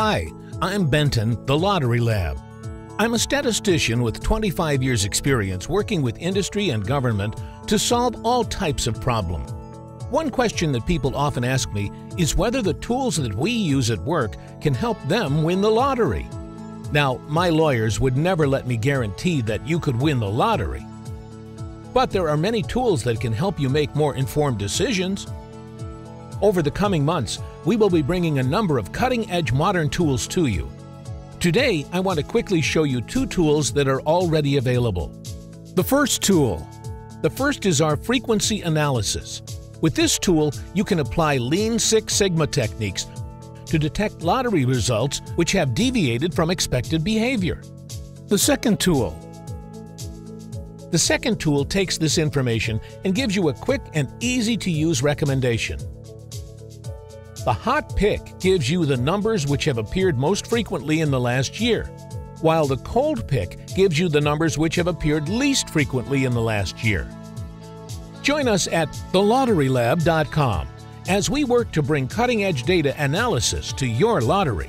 Hi, I'm Benton, the Lottery Lab. I'm a statistician with 25 years experience working with industry and government to solve all types of problems. One question that people often ask me is whether the tools that we use at work can help them win the lottery. Now, my lawyers would never let me guarantee that you could win the lottery. But there are many tools that can help you make more informed decisions. Over the coming months, we will be bringing a number of cutting-edge modern tools to you. Today, I want to quickly show you two tools that are already available. The first is our frequency analysis. With this tool, you can apply Lean Six Sigma techniques to detect lottery results which have deviated from expected behavior. The second tool takes this information and gives you a quick and easy-to-use recommendation. The hot pick gives you the numbers which have appeared most frequently in the last year, while the cold pick gives you the numbers which have appeared least frequently in the last year. Join us at thelotterylab.com as we work to bring cutting-edge data analysis to your lottery.